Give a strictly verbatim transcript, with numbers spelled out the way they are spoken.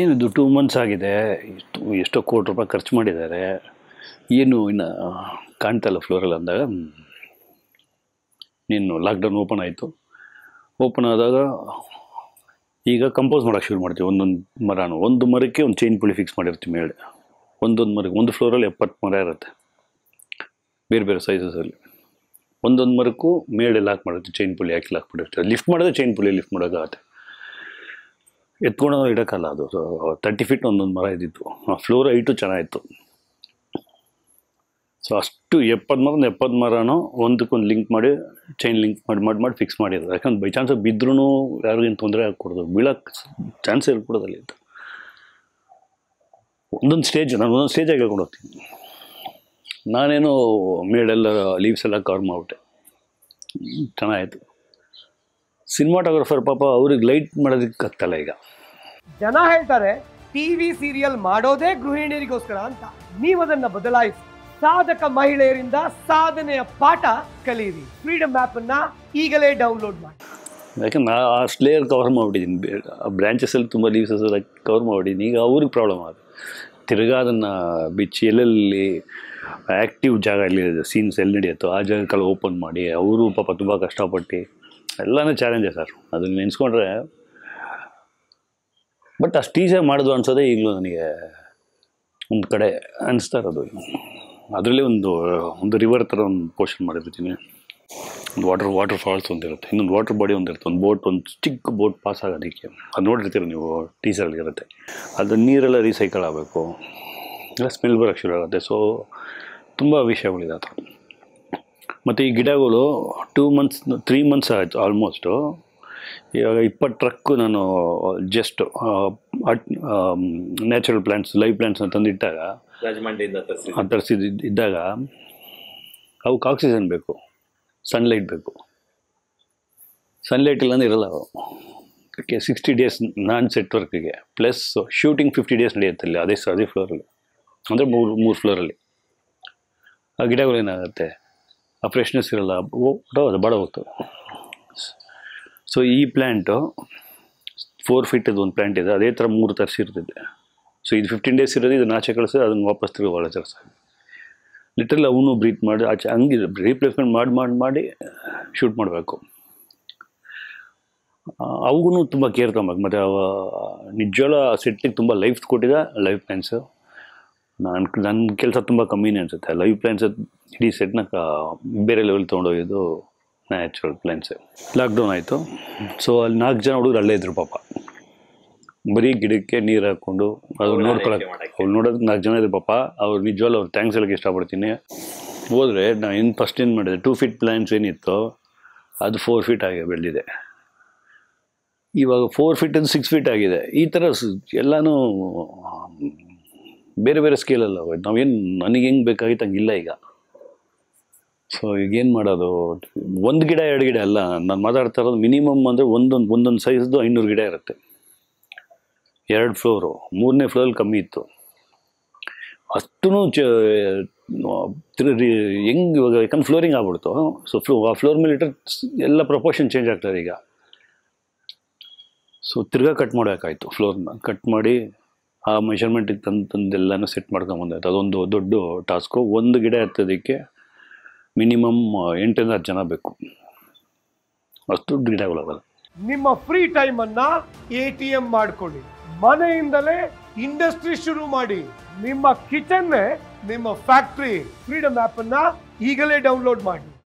ಏನಿದು two months ಆಗಿದೆ, ಎಷ್ಟೋ ಕೋಟಿ ರೂಪಾಯಿ ಖರ್ಚು ಮಾಡಿದ್ದಾರೆ, ಏನು ಇನ್ನು ಕಾಣ್ತಾಯಿಲ್ಲ ಫ್ಲೋರಲ್ಲಿ ಅಂದಾಗ, ನೀನು ಲಾಕ್ಡೌನ್ ಓಪನ್ ಆಯಿತು. ಓಪನ್ ಆದಾಗ ಈಗ ಕಂಪೋಸ್ ಮಾಡೋಕ್ಕೆ ಶುರು ಮಾಡ್ತೀವಿ. ಒಂದೊಂದು ಮರನೂ ಒಂದು ಮರಕ್ಕೆ ಒಂದು ಚೈನ್ ಪುಳಿ ಫಿಕ್ಸ್ ಮಾಡಿರ್ತೀವಿ ಮೇಲೆ. ಒಂದೊಂದು ಮರಕ್ಕೆ ಒಂದು ಫ್ಲೋರಲ್ಲಿ ಎಪ್ಪತ್ತು ಮರ ಇರುತ್ತೆ, ಬೇರೆ ಬೇರೆ ಸೈಜಸಲ್ಲಿ. ಒಂದೊಂದು ಮರಕ್ಕೂ ಮೇಲೆ ಲಾಕ್ ಮಾಡಿರ್ತೀವಿ, ಚೈನ್ ಪುಳಿ ಹಾಕಿ ಲಾಕ್ ಮಾಡಿರ್ತೀವಿ. ಲಿಫ್ಟ್ ಮಾಡಿದ್ರೆ ಚೈನ್ ಪುಳಿ ಲಿಫ್ಟ್ ಮಾಡೋಕ್ಕಾಗತ್ತೆ, ಎತ್ಕೊಂಡು ಇಡೋಕ್ಕಲ್ಲ. ಅದು ತರ್ಟಿ ಫೀಟ್ ಒಂದೊಂದು ಮರ ಇದ್ದಿತ್ತು. ಆ ಫ್ಲೋರ್ ಐಟು ಚೆನ್ನಾಗಿತ್ತು. ಸೊ ಅಷ್ಟು ಎಪ್ಪತ್ತು ಮರದ ಎಪ್ಪತ್ತು ಮರನೂ ಒಂದಕ್ಕೊಂದು ಲಿಂಕ್ ಮಾಡಿ ಚೈನ್ ಲಿಂಕ್ ಮಾಡಿ ಮಾಡಿ ಮಾಡಿ ಫಿಕ್ಸ್ ಮಾಡಿದ್ರು. ಯಾಕಂದ್ರೆ ಬೈ ಚಾನ್ಸ್ ಬಿದ್ದರೂ ಯಾರಿಗೇನು ತೊಂದರೆ ಆಗ್ಕೊಡೋದು, ಬೀಳಕ್ಕೆ ಚಾನ್ಸ್ ಇರ್ಕೊಡೋದಲ್ಲಿ. ಒಂದೊಂದು ಸ್ಟೇಜ್ ನಾನು ಒಂದೊಂದು ಸ್ಟೇಜಾಗಿ ಹೇಳ್ಕೊಂಡು ಹೋಗ್ತೀನಿ. ನಾನೇನು ಮೇಡೆಲ್ಲ ಲೀವ್ಸ್ ಎಲ್ಲ ಕವರ್ ಮಾಡಿಬಿಟ್ಟೆ, ಚೆನ್ನಾಗಿತ್ತು. ಸಿನಿಮಾಟೋಗ್ರಫರ್ ಪಾಪ ಅವ್ರಿಗೆ ಲೈಟ್ ಮಾಡೋದಕ್ಕೆ ಆಗ್ತಲ್ಲ. ಈಗ ಜನ ಹೇಳ್ತಾರೆ ಟಿವಿ ಸೀರಿಯಲ್ ಮಾಡೋದೇ ಗೃಹಿಣಿಯರಿಗೋಸ್ಕರ ಅಂತ. ನೀವದನ್ನು ಬದಲಾಯಿಸಿ, ಸಾಧಕ ಮಹಿಳೆಯರಿಂದ ಸಾಧನೆಯ ಪಾಠ ಕಲಿಯಿರಿ. ಫ್ರೀಡಮ್ ಆ್ಯಪನ್ನು ಈಗಲೇ ಡೌನ್ಲೋಡ್ ಮಾಡಿ. ಯಾಕಂದ್ರೆ ನಾ ಆ ಸ್ಲೇಯರ್ ಕವರ್ ಮಾಡಿಬಿಟ್ಟಿದ್ದೀನಿ, ಆ ಬ್ರ್ಯಾಂಚಸಲ್ಲಿ ತುಂಬ ಲೀವ್ಸಸ್ ಎಲ್ಲ ಕವರ್ ಮಾಡಿದ್ದೀನಿ. ಈಗ ಅವ್ರಿಗೆ ಪ್ರಾಬ್ಲಮ್ ಆಗುತ್ತೆ. ತಿರ್ಗಾ ಅದನ್ನು ಬಿಚ್ಚಿ ಎಲ್ಲೆಲ್ಲಿ ಆ್ಯಕ್ಟಿವ್ ಜಾಗ ಎಲ್ಲಿದೆ, ಸೀನ್ಸ್ ಎಲ್ಲಿ ನಡೆಯುತ್ತೋ ಆ ಜಾಗಕ್ಕೆಲ್ಲ ಓಪನ್ ಮಾಡಿ, ಅವರು ಪಾಪ ತುಂಬ ಕಷ್ಟಪಟ್ಟು ಎಲ್ಲನೂ ಚಾಲೆಂಜೇ ಸರ್. ಅದನ್ನು ನೆನೆಸ್ಕೊಂಡ್ರೆ ಬಟ್ ಅಷ್ಟು ಈಸಿಯಾಗಿ ಮಾಡಿದ್ವು ಅನ್ಸೋದೇ ಈಗಲೂ ನನಗೆ ಒಂದು ಕಡೆ ಅನ್ನಿಸ್ತಾ ಇರೋದು. ಅದರಲ್ಲಿ ಒಂದು ಒಂದು ರಿವರ್ ಥರ ಒಂದು ಪೋರ್ಷನ್ ಮಾಡಿರ್ತೀನಿ. ಒಂದು ವಾಟರ್ ವಾಟರ್ ಫಾಲ್ಸ್ ಒಂದಿರುತ್ತೆ, ಇನ್ನೊಂದು ವಾಟರ್ ಬಾಡಿ ಒಂದಿರುತ್ತೆ, ಒಂದು ಬೋಟ್, ಒಂದು ಚಿಕ್ಕ ಬೋಟ್ ಪಾಸ್ ಆಗೋದಕ್ಕೆ ಅದು ನೋಡಿರ್ತೀರ ನೀವು, ಟೀಸರ್ಗಳಿರುತ್ತೆ. ಅದು ನೀರೆಲ್ಲ ರೀಸೈಕಲ್ ಆಗಬೇಕು, ಎಲ್ಲ ಸ್ಮೆಲ್ ಬರೋಕ್ಕೆ ಶುರು ಆಗುತ್ತೆ. ಸೊ ತುಂಬ ವಿಷಯಗಳಿದೆ ಆ ಥರ. ಮತ್ತು ಈ ಗಿಡಗಳು ಟೂ ಮಂತ್ಸ್ ತ್ರೀ ಮಂತ್ಸ್ ಆಯಿತು ಆಲ್ಮೋಸ್ಟು. ಇವಾಗ ಇಪ್ಪತ್ತು ಟ್ರಕ್ಕು ನಾನು just at natural plants, live ಪ್ಲ್ಯಾಂಟ್ಸ್ನ ತಂದಿಟ್ಟಾಗ ತರಿಸಿದ ಇದ್ದಾಗ ಅವಕ್ಕೆ ಆಕ್ಸಿಜನ್ ಬೇಕು, ಸನ್ಲೈಟ್ ಬೇಕು. ಸನ್ಲೈಟ್ ಇಲ್ಲಾಂದ್ರೆ ಇರಲ್ಲ ಅವು. ಓಕೆ, ಸಿಕ್ಸ್ಟಿ ಡೇಸ್ ನಾನ್ ಸೆಟ್ ವರ್ಕಿಗೆ ಪ್ಲಸ್ ಶೂಟಿಂಗ್ ಫಿಫ್ಟಿ ಡೇಸ್ ನಡೆಯುತ್ತೆ ಅಲ್ಲಿ ಅದೇ ಅದೇ ಫ್ಲೋರಲ್ಲಿ, ಅಂದರೆ ಮೂರು ಮೂರು ಫ್ಲೋರಲ್ಲಿ. ಆ ಗಿಡಗಳೇನಾಗುತ್ತೆ, ಆ ಫ್ರೆಶ್ನೆಸ್ ಇರೋಲ್ಲ, ಅದು ಬಾಡ ಹೋಗ್ತದೆ. ಸೊ ಈ ಪ್ಲ್ಯಾಂಟು ಫೋರ್ ಫೀಟದ್ದು ಒಂದು ಪ್ಲ್ಯಾಂಟ್ ಇದೆ, ಅದೇ ಥರ ಮೂರು ತರಿಸಿರ್ತಿದ್ದೆ. ಸೊ ಇದು ಫಿಫ್ಟೀನ್ ಡೇಸ್ ಇರೋದು, ಇದು ನಾಚೆ ಕಳಿಸಿ ಅದನ್ನು ವಾಪಸ್ ತಿರುಗಿ ಒಳ ತರಿಸ ಲಿಟ್ರಲ್ ಅವನು ಬ್ರೀತ್ ಮಾಡಿ ಆಚೆ ಹಂಗಿದೆ. ರೀಪ್ಲೇಸ್ಮೆಂಟ್ ಮಾಡಿ ಮಾಡಿ ಮಾಡಿ ಶೂಟ್ ಮಾಡಬೇಕು. ಅವಗೂ ತುಂಬ ಕೇರ್ ತೊಗೊಬೇಕು. ಮತ್ತು ಅವ ನಿಜವಾಗ್ಲೂ ಆ ಸೆಟ್ಲಿಗೆ ತುಂಬ ಲೈಫ್ ಕೊಟ್ಟಿದ್ದ ಲೈವ್ ಪ್ಲ್ಯಾಂಟ್ಸು. ನಾನು ನನ್ನ ಕೆಲಸ ತುಂಬ ಕಮ್ಮಿನೇ ಅನಿಸುತ್ತೆ. ಲೈವ್ ಪ್ಲ್ಯಾಂಟ್ಸ್ ಇಡೀ ಸೆಟ್ನ ಬೇರೆ ಲೆವೆಲ್ ತೊಗೊಂಡೋಗಿದ್ದು ನ್ಯಾಚುರಲ್ ಪ್ಲ್ಯಾಂಟ್ಸೆ. ಲಾಕ್ಡೌನ್ ಆಯಿತು. ಸೊ ಅಲ್ಲಿ ನಾಲ್ಕು ಜನ ಹುಡುಗರು ಅಲ್ಲೇ ಇದ್ದರು ಪಾಪ, ಬರೀ ಗಿಡಕ್ಕೆ ನೀರು ಹಾಕ್ಕೊಂಡು ಅವ್ರು ನೋಡ್ಕೊಳಕ್ಕೆ. ಅವ್ರು ನೋಡೋದಕ್ಕೆ ನಾಲ್ಕು ಜನ ಇದ್ರು ಪಾಪ. ಅವ್ರು ನಿಜವಾಗ್ಲೂ ಅವ್ರು ಥ್ಯಾಂಕ್ಸ್ ಹೇಳಕ್ಕೆ ಇಷ್ಟಪಡ್ತೀನಿ. ಹೋದರೆ ನಾನು ಏನು ಫಸ್ಟ್ ಏನು ಮಾಡಿದೆ, ಟೂ ಫೀಟ್ ಪ್ಲ್ಯಾಂಟ್ಸ್ ಏನಿತ್ತು ಅದು ಫೋರ್ ಫೀಟ್ ಆಗಿ ಬೆಳೆದಿದೆ. ಇವಾಗ ಫೋರ್ ಫೀಟ್ ಅದು ಸಿಕ್ಸ್ ಫೀಟ್ ಆಗಿದೆ. ಈ ಥರ ಎಲ್ಲನೂ ಬೇರೆ ಬೇರೆ ಸ್ಕೇಲಲ್ಲಿ ಹೋಗೋದು. ನಾವೇನು ನನಗೆ ಹೆಂಗೆ ಬೇಕಾಗಿತ್ತು ಹಂಗಿಲ್ಲ ಈಗ. ಸೊ ಈಗೇನು ಮಾಡೋದು, ಒಂದು ಗಿಡ ಎರಡು ಗಿಡ ಅಲ್ಲ ನಾನು ಮಾತಾಡ್ತಾ ಇರೋದು. ಮಿನಿಮಮ್ ಅಂದರೆ ಒಂದೊಂದು ಒಂದೊಂದು ಸೈಜ್ದು ಐನೂರು ಗಿಡ ಇರುತ್ತೆ. ಎರಡು ಫ್ಲೋರು, ಮೂರನೇ ಫ್ಲೋರಲ್ಲಿ ಕಮ್ಮಿ ಇತ್ತು. ಅಷ್ಟೂ ಚ ಹೆಂಗೆ ಇವಾಗ ಯಾಕಂದ್ರೆ ಫ್ಲೋರಿಂಗ್ ಆಗ್ಬಿಡ್ತು. ಸೊ ಫ್ಲೋ ಆ ಫ್ಲೋರ್ ಮೇಲೆ ಇಟ್ಟರೆ ಎಲ್ಲ ಪ್ರಪೋರ್ಷನ್ ಚೇಂಜ್ ಆಗ್ತದೆ ಈಗ. ಸೊ ತಿರ್ಗಾ ಕಟ್ ಮಾಡೋಕ್ಕಾಯಿತು ಫ್ಲೋರ್ನ. ಕಟ್ ಮಾಡಿ ಆ ಮೆಷರ್ಮೆಂಟಿಗೆ ತಂದು ತಂದೆಲ್ಲನೂ ಸೆಟ್ ಮಾಡ್ಕೊಂಬಂದಾಯ್ತು. ಅದೊಂದು ದೊಡ್ಡ ಟಾಸ್ಕು. ಒಂದು ಗಿಡ ಇರ್ತದಕ್ಕೆ ಮಿನಿಮಮ್ ಎಂಟರಿಂದ ಹತ್ತು ಜನ ಬೇಕು, ಅಷ್ಟು ಗಿಡಗಳಾಗಲ್ಲ. ನಿಮ್ಮ ಫ್ರೀ ಟೈಮನ್ನು ಎ ಟಿ ಎಂ ಮಾಡಿಕೊಳ್ಳಿ. ಮನೆಯಿಂದಲೇ ಇಂಡಸ್ಟ್ರಿ ಶುರು ಮಾಡಿ. ನಿಮ್ಮ ಕಿಚನ್ನೇ ನಿಮ್ಮ ಫ್ಯಾಕ್ಟ್ರಿ. ಫ್ರೀಡಮ್ ಆ್ಯಪನ್ನು ಈಗಲೇ ಡೌನ್ಲೋಡ್ ಮಾಡಿ.